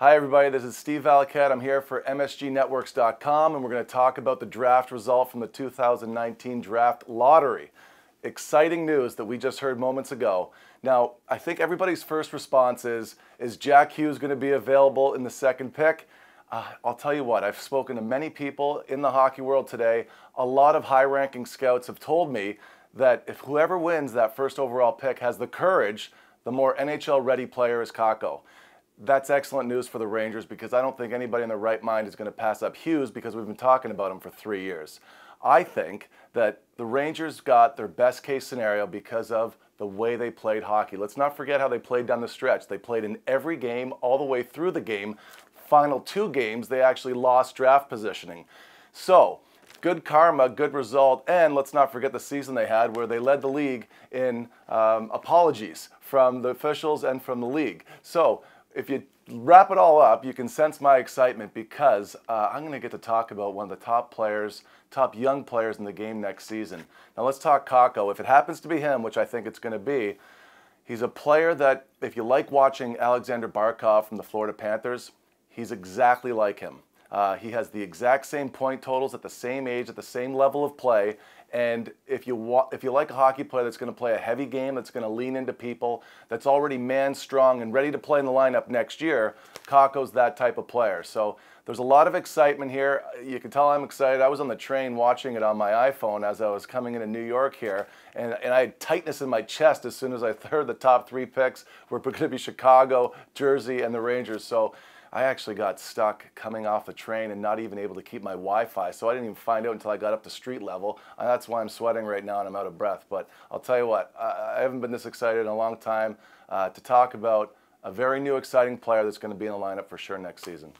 Hi everybody, this is Steve Valiquette. I'm here for MSGNetworks.com and we're going to talk about the draft result from the 2019 draft lottery. Exciting news that we just heard moments ago. Now, I think everybody's first response is Jack Hughes going to be available in the second pick? I'll tell you what, I've spoken to many people in the hockey world today. A lot of high-ranking scouts have told me that if whoever wins that first overall pick has the courage, the more NHL-ready player is Kakko. That's excellent news for the Rangers because I don't think anybody in their right mind is going to pass up Hughes because we've been talking about him for 3 years. I think that the Rangers got their best case scenario because of the way they played hockey. Let's not forget how they played down the stretch. They played in every game all the way through the game. Final two games, they actually lost draft positioning. So, good karma, good result, and let's not forget the season they had where they led the league in apologies from the officials and from the league. So, if you wrap it all up, you can sense my excitement because I'm going to get to talk about one of the top young players in the game next season. Now let's talk Kakko. If it happens to be him, which I think it's going to be, he's a player that, if you like watching Alexander Barkov from the Florida Panthers, he's exactly like him. He has the exact same point totals at the same age, at the same level of play, and if you like a hockey player that's going to play a heavy game, that's going to lean into people, that's already man-strong and ready to play in the lineup next year, Kakko's that type of player. So there's a lot of excitement here. You can tell I'm excited. I was on the train watching it on my iPhone as I was coming into New York here, and I had tightness in my chest as soon as I heard the top three picks were going to be Chicago, Jersey, and the Rangers. So I actually got stuck coming off the train and not even able to keep my Wi-Fi, so I didn't even find out until I got up to street level. And that's why I'm sweating right now and I'm out of breath. But I'll tell you what, I haven't been this excited in a long time to talk about a very new, exciting player that's going to be in the lineup for sure next season.